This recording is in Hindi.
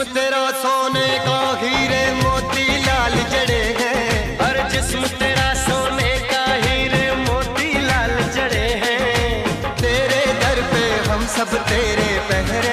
जिस्म तेरा सोने का हीरे मोती लाल जड़े हैं। हर जिस्म तेरा सोने का हीरे मोती लाल जड़े हैं। तेरे दर पे हम सब तेरे पहरे